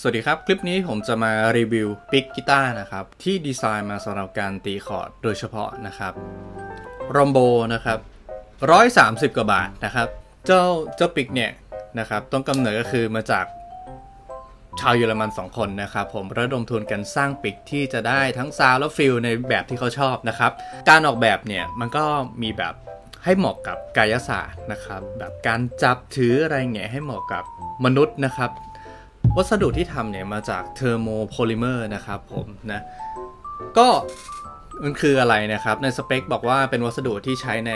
สวัสดีครับคลิปนี้ผมจะมารีวิวปิกกีตาร์นะครับที่ดีไซน์มาสำหรับการตีคอร์ดโดยเฉพาะนะครับ Rombo นะครับ130 กว่าบาทนะครับเจ้าปิกเนี่ยนะครับต้นกำเนิดก็คือมาจากชาวเยอรมัน2คนนะครับผมระดมทุนกันสร้างปิกที่จะได้ทั้งซาวด์และฟิลในแบบที่เขาชอบนะครับการออกแบบเนี่ยมันก็มีแบบให้เหมาะกับกายศาสตร์นะครับแบบการจับถืออะไรเงี้ยให้เหมาะกับมนุษย์นะครับวัสดุที่ทำเนี่ยมาจากเทอร์โมโพลิเมอร์นะครับผมนะก็มันคืออะไรนะครับในสเปคบอกว่าเป็นวัสดุที่ใช้ใน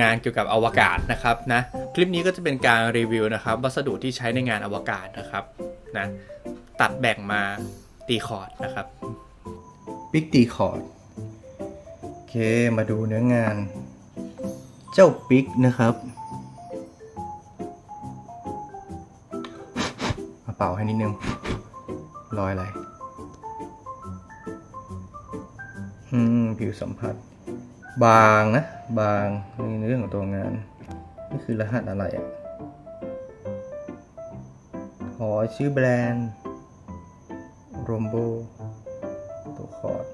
งานเกี่ยวกับอวกาศนะครับนะคลิปนี้ก็จะเป็นการรีวิวนะครับวัสดุที่ใช้ในงานอวกาศนะครับนะตัดแบ่งมาตีคอร์ดนะครับปิกตีคอร์ดโอเคมาดูเนื้องานเจ้าปิกนะครับเป่าให้นิดนึงรอยอะไรผิวสัมผัสบางนะบางในเรื่องของตัวงานนี่คือรหัสอะไรอ่ะขอชื่อแบรนด์ Rombo ตัวคอร์ด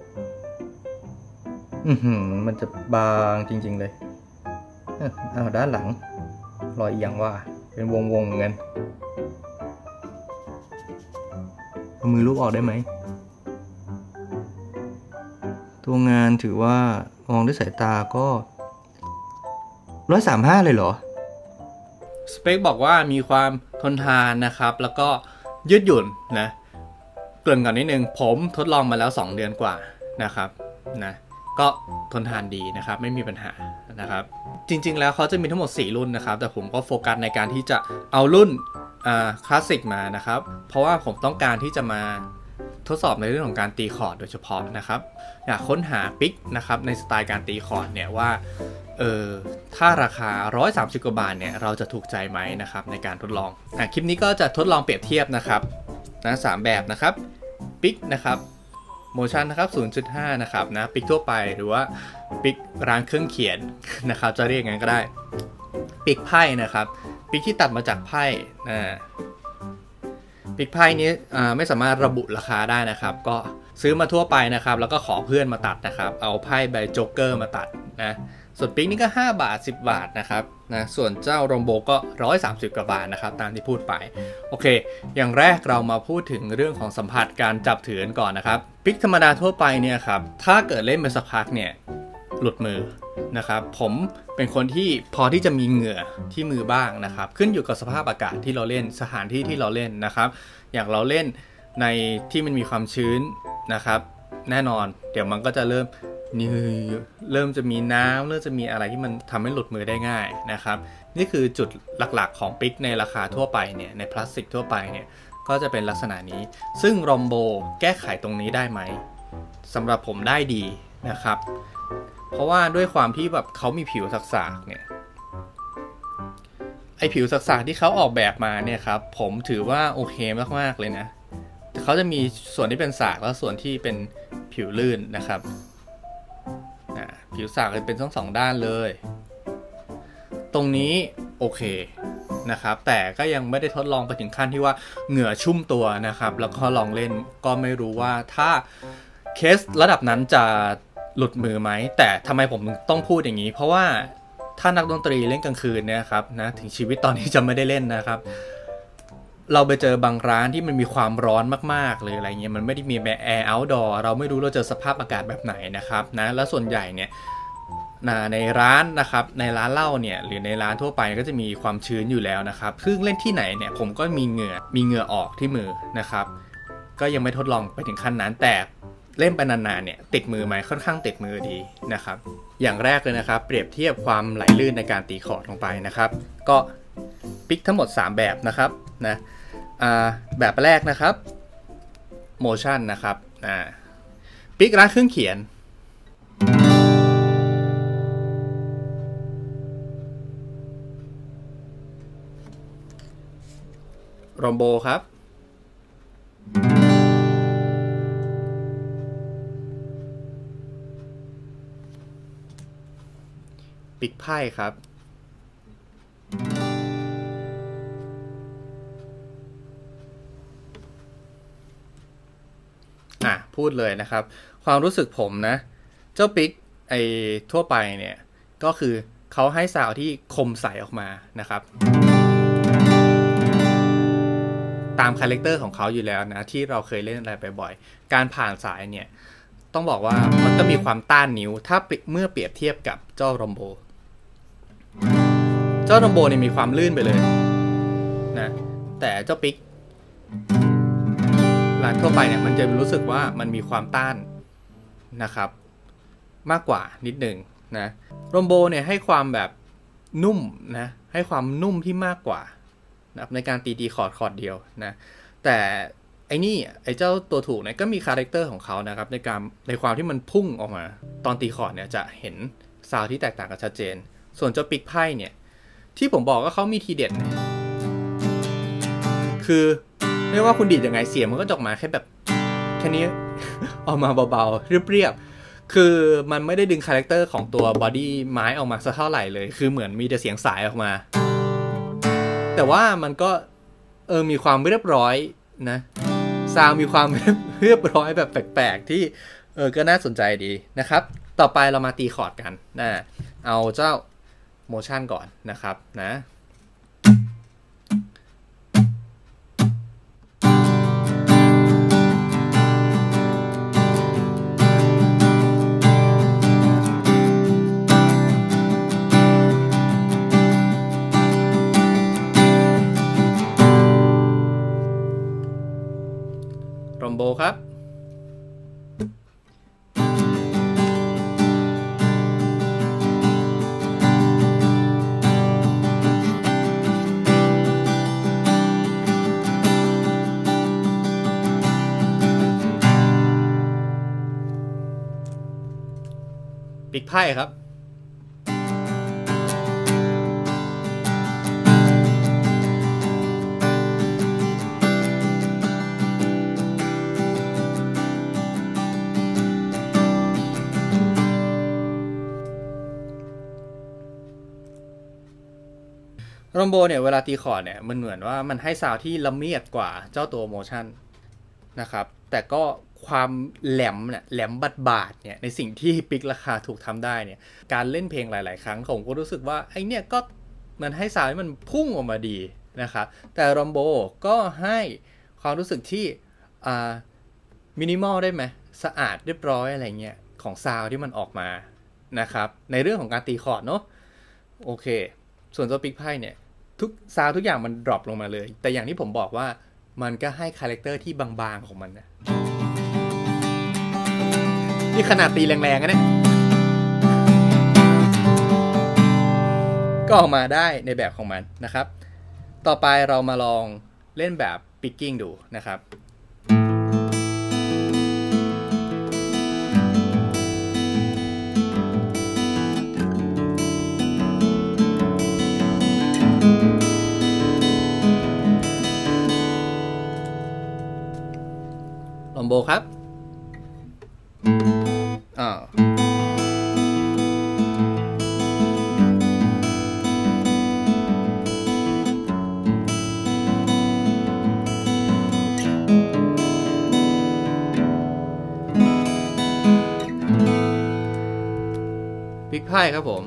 มันจะบางจริงๆเลยอ้าวด้านหลังรอยอย่างว่าเป็นวงๆเหมือนกันมือลูกออกได้ไหมตัวงานถือว่ามองด้วยสายตาก็135เลยเหรอสเปคบอกว่ามีความทนทานนะครับแล้วก็ยืดหยุ่นนะเกริ่นก่อนนิดนึงผมทดลองมาแล้ว2เดือนกว่านะครับนะก็ทนทานดีนะครับไม่มีปัญหานะครับจริงๆแล้วเขาจะมีทั้งหมด4รุ่นนะครับแต่ผมก็โฟกัสในการที่จะเอารุ่นคลาสสิกมานะครับเพราะว่าผมต้องการที่จะมาทดสอบในเรื่องของการตีคอร์ดโดยเฉพาะนะครับอยากค้นหาปิกนะครับในสไตล์การตีคอร์ดเนี่ยว่าถ้าราคา130กว่าบาทเนี่ยเราจะถูกใจไหมนะครับในการทดลองคลิปนี้ก็จะทดลองเปรียบเทียบนะครับนะ3แบบนะครับปิกนะครับโมชั่นนะครับ 0.5 นะครับนะปิกทั่วไปหรือว่าปิกร้านเครื่องเขียนนะครับจะเรียกงั้นก็ได้ปิกไพ่นะครับปิกที่ตัดมาจากไพ่ปิกไพ่นี้ไม่สามารถระบุราคาได้นะครับก็ซื้อมาทั่วไปนะครับแล้วก็ขอเพื่อนมาตัดนะครับเอาไพ่ใบโจ๊กเกอร์มาตัดนะส่วนปิกนี้ก็5บาท10บาทนะครับนะส่วนเจ้าRomboก็130กว่าบาทนะครับตามที่พูดไปโอเคอย่างแรกเรามาพูดถึงเรื่องของสัมผัสการจับถือก่อนนะครับปิกธรรมดาทั่วไปเนี่ยครับถ้าเกิดเล่นไปสักพักเนี่ยหลุดมือนะครับผมเป็นคนที่พอที่จะมีเหงื่อที่มือบ้างนะครับขึ้นอยู่กับสภาพอากาศที่เราเล่นสถานที่ที่เราเล่นนะครับอย่างเราเล่นในที่มันมีความชื้นนะครับแน่นอนเดี๋ยวมันก็จะเริ่มจะมีน้ำเริ่มจะมีอะไรที่มันทำให้หลุดมือได้ง่ายนะครับนี่คือจุดหลักๆของปิกในราคาทั่วไปเนี่ยในพลาสติกทั่วไปเนี่ยก็จะเป็นลักษณะนี้ซึ่งRomboแก้ไขตรงนี้ได้ไหมสำหรับผมได้ดีนะครับเพราะว่าด้วยความที่แบบเขามีผิวสักษากเนี่ยไอผิวสักษากที่เขาออกแบบมาเนี่ยครับผมถือว่าโอเคมากๆเลยนะเขาจะมีส่วนที่เป็นสากแล้วส่วนที่เป็นผิวลื่นนะครับผิวสากเลยเป็นทั้งสองด้านเลยตรงนี้โอเคนะครับแต่ก็ยังไม่ได้ทดลองไปถึงขั้นที่ว่าเหงื่อชุ่มตัวนะครับแล้วก็ลองเล่นก็ไม่รู้ว่าถ้าเคสระดับนั้นจะหลุดมือไหมแต่ทำไมผมต้องพูดอย่างนี้เพราะว่าถ้านักดนตรีเล่นกลางคืนเนี่ยครับนะถึงชีวิตตอนนี้จะไม่ได้เล่นนะครับเราไปเจอบางร้านที่มันมีความร้อนมากๆเลยอะไรเงี้ยมันไม่ได้มีแอร์เอาท์ดอร์เราไม่รู้เราเจอสภาพอากาศแบบไหนนะครับนะและส่วนใหญ่เนี่ยในร้านนะครับในร้านเหล้าเนี่ยหรือในร้านทั่วไปก็จะมีความชื้นอยู่แล้วนะครับซึ่งเล่นที่ไหนเนี่ยผมก็มีเหงื่อออกที่มือนะครับก็ยังไม่ทดลองไปถึงขั้นนั้นแต่เล่นไปนานๆเนี่ยติดมือไหมค่อนข้างติดมือดีนะครับอย่างแรกเลยนะครับเปรียบเทียบความไหลลื่นในการตีคอร์ดลงไปนะครับก็ปิกทั้งหมด3แบบนะครับนะแบบแรกนะครับโมชั่นนะครับปิกร้านเครื่องเขียนRomboครับปิกไพ่ครับ พูดเลยนะครับความรู้สึกผมนะเจ้าปิกไอ้ทั่วไปเนี่ยก็คือเขาให้ซาวที่คมใสออกมานะครับตามคาแรคเตอร์ของเขาอยู่แล้วนะที่เราเคยเล่นอะไรไปบ่อยการผ่านสายเนี่ยต้องบอกว่ามันก็มีความต้านนิ้วถ้าเมื่อเปรียบเทียบกับเจ้าRomboเนี่ยมีความลื่นไปเลยนะแต่เจ้าปิกร้านทั่วไปเนี่ยมันจะรู้สึกว่ามันมีความต้านนะครับมากกว่านิดหนึ่งนะRomboเนี่ยให้ความแบบนุ่มนะให้ความนุ่มที่มากกว่าในการตีคอร์ดเดียวนะแต่ไอ้นี่ไอ้เจ้าตัวถูกเนี่ยก็มีคาแรคเตอร์ของเขานะครับในการในความที่มันพุ่งออกมาตอนตีคอร์ดเนี่ยจะเห็นซาวด์ที่แตกต่างกันชัดเจนส่วนเจ้าปิกไพ่เนี่ยที่ผมบอกว่าเขามีทีเด็ดคือไม่ว่าคุณดีดยังไงเสียงมันก็จะออกมาแค่แบบแค่นี้ออกมาเบาๆเรียบๆคือมันไม่ได้ดึงคาแรคเตอร์ของตัวบอดี้ไม้ออกมาสักเท่าไหร่เลยคือเหมือนมีแต่เสียงสายออกมาแต่ว่ามันก็มีความเรียบร้อยนะซาวมีความเรียบร้อยแบบแปลกๆที่ก็น่าสนใจดีนะครับต่อไปเรามาตีคอร์ดกันนะเอาเจ้าโมชั่นก่อนนะครับนะRombo ครับปิกไพ่ครับRombo เนี่ยเวลาตีคอร์ดเนี่ยมันเหมือนว่ามันให้ซาวด์ที่ละเมียดกว่าเจ้าตัวโมชั่นนะครับแต่ก็ความแหลมเนี่ยแหลมบาดเนี่ยในสิ่งที่ปิกราคาถูกทำได้เนี่ยการเล่นเพลงหลายๆครั้งผมก็รู้สึกว่าไอเนี่ยก็มันให้ซาวด์ที่มันพุ่งออกมาดีนะครับแต่Romboก็ให้ความรู้สึกที่มินิมอลได้ไหมสะอาดเรียบร้อยอะไรเงี้ยของซาวด์ที่มันออกมานะครับในเรื่องของการตีคอร์ดเนาะโอเคส่วนตัวปิกไพ่เนี่ยทุกซาวทุกอย่างมันดรอปลงมาเลยแต่อย่างที่ผมบอกว่ามันก็ให้คาแรคเตอร์ที่บางๆของมันนะนี่ขนาดตีแรงๆนะเนี่ยก็ออกมาได้ในแบบของมันนะครับต่อไปเรามาลองเล่นแบบปิกกิ้งดูนะครับRombo ครับปิกไพ่ครับผม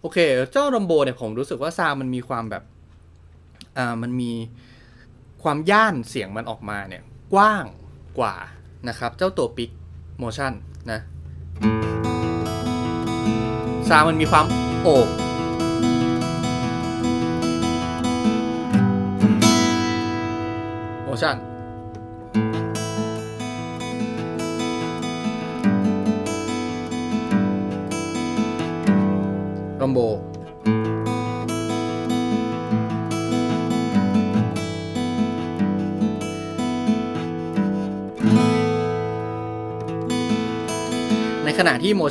โอเคเจ้าRomboเนี่ยผมรู้สึกว่าซาวมันมีความแบบมันมีความย่านเสียงมันออกมาเนี่ยกว้างกว่านะครับเจ้าตัวปิกโมชั่นนะซาวมันมีความโอบโมชั่นRombo ในขณะที่โม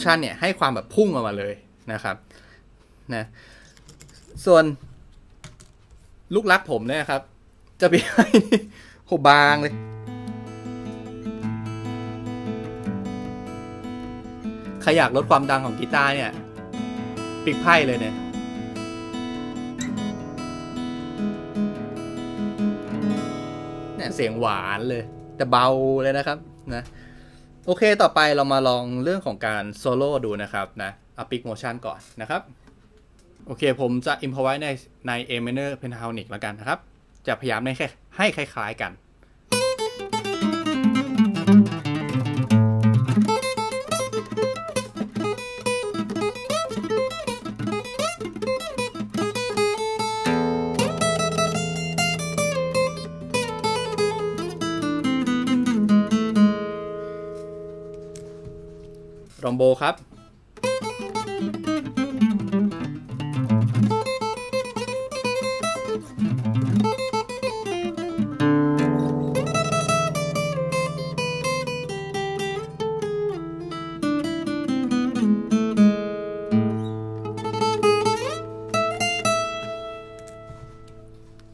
ชั่นเนี่ยให้ความแบบพุ่งออกมาเลยนะครับนะส่วน ลูกรักผมเนี่ยครับจะไปให้โหบางเลยใครอยากลดความดังของกีตาร์เนี่ยปิกไพ่เลยเนี่ยเสียงหวานเลยแต่เบาเลยนะครับนะโอเคต่อไปเรามาลองเรื่องของการโซโล่ดูนะครับนะเอาปิกโมชั่นก่อนนะครับโอเคผมจะอิมพอไว้ใน A minor pentatonic แล้วกันนะครับจะพยายามให้คล้ายๆกันรอมโบครับ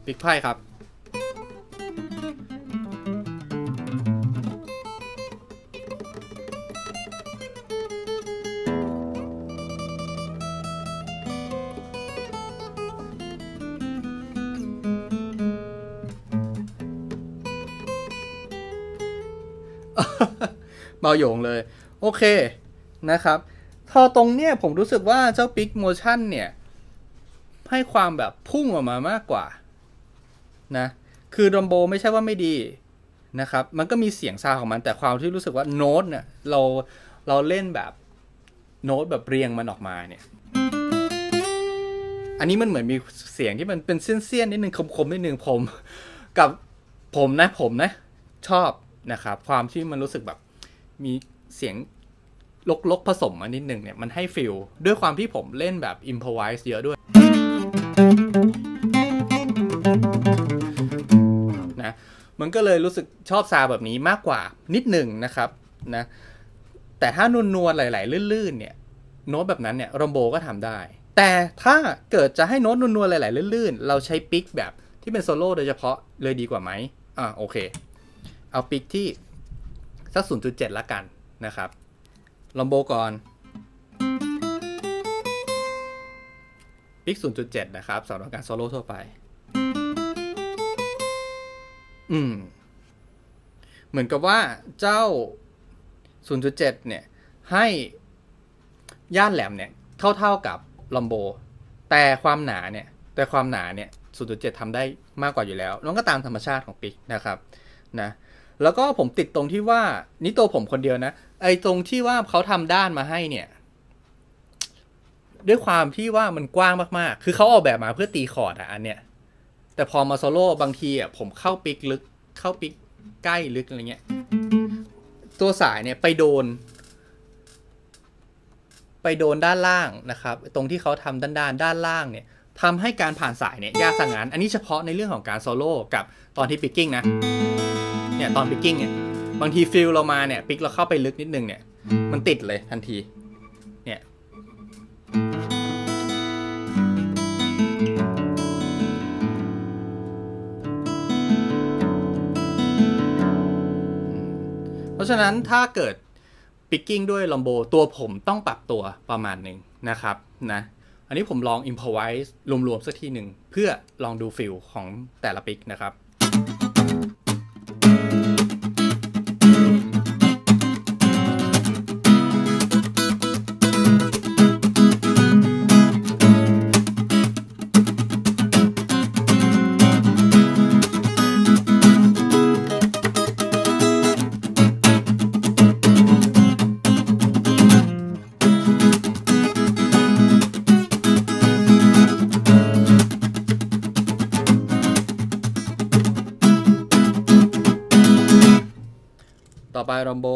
ปิกไพ่ครับเบาโยงเลยโอเคนะครับพอตรงเนี้ยผมรู้สึกว่าเจ้าปิกโมชั่นเนี่ยให้ความแบบพุ่งออกมามากกว่านะคือดอมโบไม่ใช่ว่าไม่ดีนะครับมันก็มีเสียงซาวของมันแต่ความที่รู้สึกว่าโน้ตเนี่ยเราเล่นแบบโน้ตแบบเรียงมันออกมาเนี่ยอันนี้มันเหมือนมีเสียงที่มันเป็นเส้นๆนิดนึงคมๆนิดนึงผมนะชอบนะครับความที่มันรู้สึกแบบมีเสียงลกๆผสมมานิดนึงเนี่ยมันให้ฟิลด้วยความที่ผมเล่นแบบอิมพอไวส์เยอะด้วยนะมันก็เลยรู้สึกชอบซาวแบบนี้มากกว่านิดหนึ่งนะครับนะแต่ถ้านวลๆหลายๆลื่นๆเนี่ยโน้ตแบบนั้นเนี่ยรอมโบก็ทำได้แต่ถ้าเกิดจะให้โน้ตนวลๆหลายๆลื่นๆเราใช้ปิกแบบที่เป็นโซโล่โดยเฉพาะเลยดีกว่าไหมโอเคเอาปิกที่สัก 0.7 ละกันนะครับลอมโบก่อนปิก 0.7 นะครับสำหรับการโซโล่ทั่วไปเหมือนกับว่าเจ้า 0.7 เนี่ยให้ย่านแหลมเนี่ยเท่าๆกับลอมโบแต่ความหนาเนี่ย0.7 ทำได้มากกว่าอยู่แล้วนั่นก็ตามธรรมชาติของปิกนะครับนะแล้วก็ผมติดตรงที่ว่านี่ตัวผมคนเดียวนะไอ้ตรงที่ว่าเขาทำด้านมาให้เนี่ยด้วยความที่ว่ามันกว้างมากๆคือเขาออกแบบมาเพื่อตีคอร์ดอันเนี้ยแต่พอมาโซโล่บางทีผมเข้าปิกลึกเข้าปิกใกล้ลึกอะไรเงี้ยตัวสายเนี่ยไปโดนด้านล่างนะครับตรงที่เขาทำด้านล่างเนี่ยทำให้การผ่านสายเนี่ยยากซะงั้นอันนี้เฉพาะในเรื่องของการโซโล่กับตอนที่ปิกกิ้งนะเนี่ยตอนปิกกิ้งเนี่ยบางทีฟิลเรามาเนี่ยปิกเราเข้าไปลึกนิดนึงเนี่ยมันติดเลยทันทีเนี่ยเพราะฉะนั้นถ้าเกิดปิกกิ้งด้วยลอมโบตัวผมต้องปรับตัวประมาณหนึ่งนะครับนะอันนี้ผมลอง improvise รวมๆสักทีหนึ่งเพื่อลองดูฟิลของแต่ละปิกนะครับต่อไปรอมโบ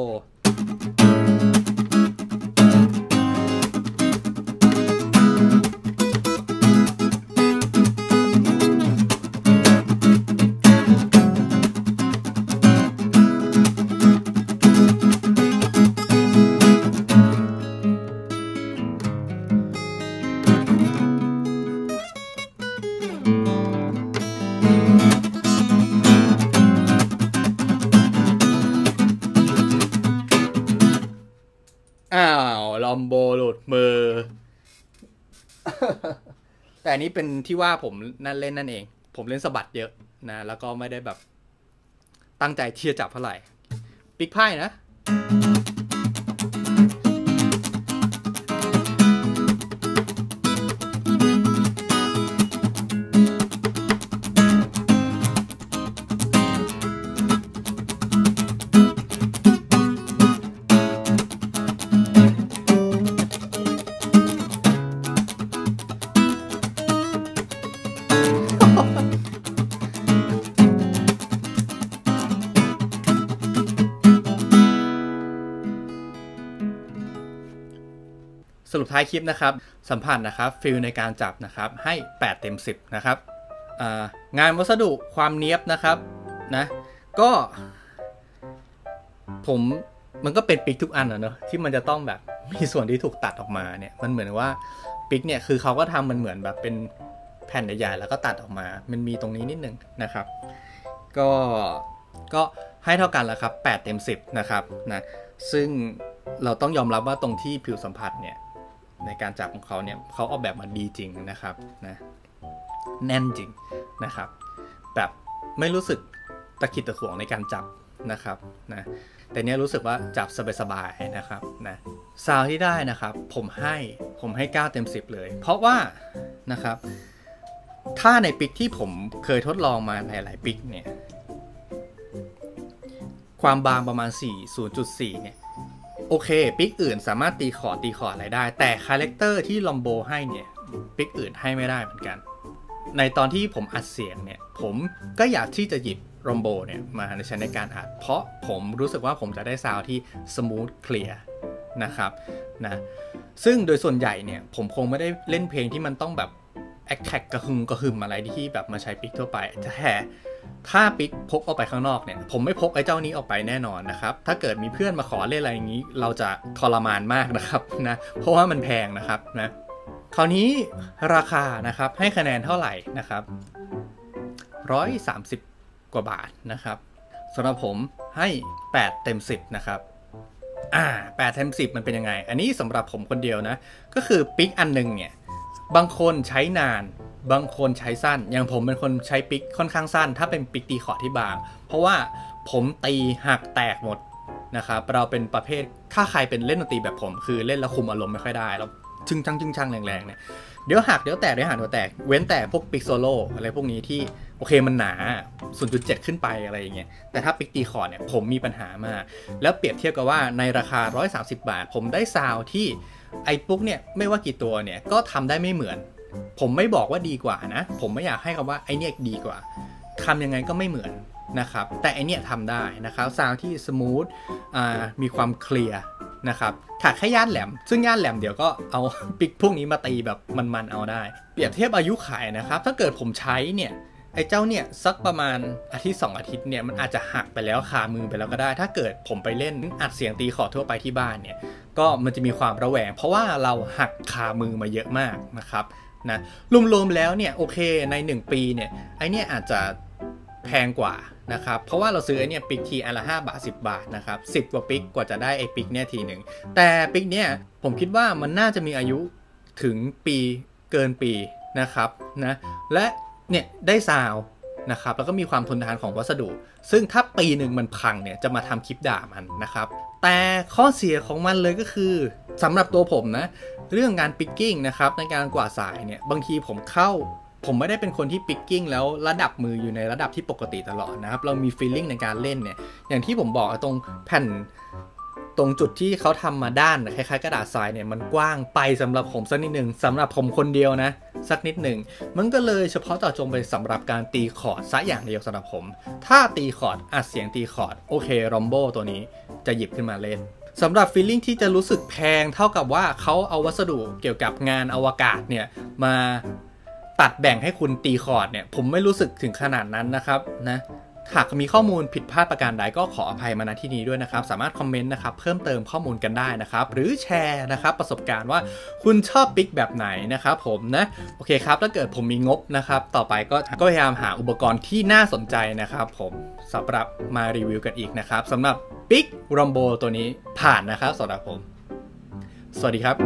แต่อันนี้เป็นที่ว่าผมนั่นเล่นนั่นเองผมเล่นสะบัดเยอะนะแล้วก็ไม่ได้แบบตั้งใจเที่ยวจับเท่าไหร่ปิกไพ่นะสรุปท้ายคลิปนะครับสัมผัสนะครับฟิลในการจับนะครับให้8เต็ม10นะครับงานวัสดุความเนียบนะครับนะก็ผมมันก็เป็นปิกทุกอันอะเนอะที่มันจะต้องแบบมีส่วนที่ถูกตัดออกมาเนี่ยมันเหมือนว่าปิกเนี่ยคือเขาก็ทำมันเหมือนแบบเป็นแผ่นใหญ่ๆแล้วก็ตัดออกมามันมีตรงนี้นิดนึงนะครับก็ให้เท่ากันแล้วครับ8เต็ม10นะครับนะซึ่งเราต้องยอมรับว่าตรงที่ผิวสัมผัสเนี่ยในการจับของเขาเนี่ยเขาออกแบบมาดีจริงนะครับนะแน่นจริงนะครับแบบไม่รู้สึกตะขิดตะขวงในการจับนะครับนะแต่เนี้ยรู้สึกว่าจับสบายๆนะครับนะซาวที่ได้นะครับผมให้9เต็ม10เลยเพราะว่านะครับถ้าในปิกที่ผมเคยทดลองมาในหลายปิกเนี่ยความบางประมาณ 0.4 เนี่ยโอเคปิกอื่นสามารถตีคอร์ดอะไรได้แต่คาแรคเตอร์ที่ลอมโบให้เนี่ยปิกอื่นให้ไม่ได้เหมือนกันในตอนที่ผมอัดเสียงเนี่ยผมก็อยากที่จะหยิบลอมโบเนี่ยมาในชั้นในการอัดเพราะผมรู้สึกว่าผมจะได้ซาวด์ที่สมูทเคลียร์นะครับนะซึ่งโดยส่วนใหญ่เนี่ยผมคงไม่ได้เล่นเพลงที่มันต้องแบบแอคแคกกระหึ่มอะไรที่แบบมาใช้ปิกทั่วไปแต่ถ้าปิกพกออกไปข้างนอกเนี่ยผมไม่พกไอ้เจ้านี้ออกไปแน่นอนนะครับถ้าเกิดมีเพื่อนมาขอเล่นอะไรอย่างนี้เราจะทรมานมากนะครับนะเพราะว่ามันแพงนะครับนะคราวนี้ราคานะครับให้คะแนนเท่าไหร่นะครับ130 กว่าบาทนะครับสำหรับผมให้8เต็ม10นะครับ8เต็ม10มันเป็นยังไงอันนี้สำหรับผมคนเดียวนะก็คือปิกอันนึงเนี่ยบางคนใช้นานบางคนใช้สั้นอย่างผมเป็นคนใช้ปิกค่อนข้างสั้นถ้าเป็นปิกตีขอดที่บางเพราะว่าผมตีหักแตกหมดนะครับเราเป็นประเภทถ้าใครเป็นเล่นดนตรีแบบผมคือเล่นแล้วคุมอารมณ์ไม่ค่อยได้แล้วชึ่งชังแรงๆเนี่ยเดี๋ยวหักเดี๋ยวแตกเดี๋ยวหักเดี๋ยวแตกเว้นแต่พวกปิกโซโล่อะไรพวกนี้ที่โอเคมันหนา 0.7 ขึ้นไปอะไรอย่างเงี้ยแต่ถ้าปิกตีขอดเนี่ยผมมีปัญหามากแล้วเปรียบเทียบกับว่าในราคา130บาทผมได้ซาวที่ไอ้ปุ๊กเนี่ยไม่ว่ากี่ตัวเนี่ยก็ทำได้ไม่เหมือนผมไม่บอกว่าดีกว่านะผมไม่อยากให้คำว่าไอเนี่ยดีกว่าทำยังไงก็ไม่เหมือนนะครับแต่ไอเนี่ยทำได้นะครับซาวที่สมูทมีความเคลียร์นะครับขาดแค่ย่านแหลมซึ่งย่านแหลมเดี๋ยวก็เอาปิกพวกนี้มาตีแบบมันๆเอาได้เปรียบเทียบอายุขายนะครับถ้าเกิดผมใช้เนี่ยไอเจ้าเนี่ยสักประมาณอาทิตย์2อาทิตย์เนี่ยมันอาจจะหักไปแล้วขามือไปแล้วก็ได้ถ้าเกิดผมไปเล่นอัดเสียงตีขอทั่วไปที่บ้านเนี่ยก็มันจะมีความระแวงเพราะว่าเราหักขามือมาเยอะมากนะครับนะรวมๆแล้วเนี่ยโอเคใน1ปีเนี่ยไอเนี่ยอาจจะแพงกว่านะครับเพราะว่าเราซื้อไอเนี่ยปิกทีอันละ5 บาท10 บาทนะครับ10 กว่าปิกกว่าจะได้ไอปิกเนี่ยทีหนึ่งแต่ปิกเนี่ยผมคิดว่ามันน่าจะมีอายุถึงปีเกินปีนะครับนะและเนี่ยได้ซาวนะครับแล้วก็มีความทนทานของวัสดุซึ่งถ้าปีหนึ่งมันพังเนี่ยจะมาทำคลิปด่ามันนะครับแต่ข้อเสียของมันเลยก็คือสำหรับตัวผมนะเรื่องการปิกกิ้งนะครับในการกวาดสายเนี่ยบางทีผมไม่ได้เป็นคนที่ปิกกิ้งแล้วระดับมืออยู่ในระดับที่ปกติตลอดนะครับเรามีฟีลลิ่งในการเล่นเนี่ยอย่างที่ผมบอกตรงแผ่นตรงจุดที่เขาทำมาด้านคล้ายๆกระดาษทรายเนี่ยมันกว้างไปสำหรับผมสักนิดหนึ่งสำหรับผมคนเดียวนะสักนิดหนึ่งมันก็เลยเฉพาะต่อจงไปสำหรับการตีคอร์ดซะอย่างเดียวสำหรับผมถ้าตีคอร์ดอัดเสียงตีคอร์ดโอเคRomboตัวนี้จะหยิบขึ้นมาเล่นสำหรับฟีลลิ่งที่จะรู้สึกแพงเท่ากับว่าเขาเอาวัสดุเกี่ยวกับงานอวกาศเนี่ยมาตัดแบ่งให้คุณตีคอร์ดเนี่ยผมไม่รู้สึกถึงขนาดนั้นนะครับนะหากมีข้อมูลผิดพลาดประการใดก็ขออภัยมาณที่นี้ด้วยนะครับสามารถคอมเมนต์นะครับเพิ่มเติมข้อมูลกันได้นะครับหรือแชร์นะครับประสบการณ์ว่าคุณชอบปิกแบบไหนนะครับผมนะโอเคครับถ้าเกิดผมมีงบนะครับต่อไปก็พยายามหาอุปกรณ์ที่น่าสนใจนะครับผมสำหรับมารีวิวกันอีกนะครับสำหรับปิกRomboตัวนี้ผ่านนะครับสำหรับผมสวัสดีครับ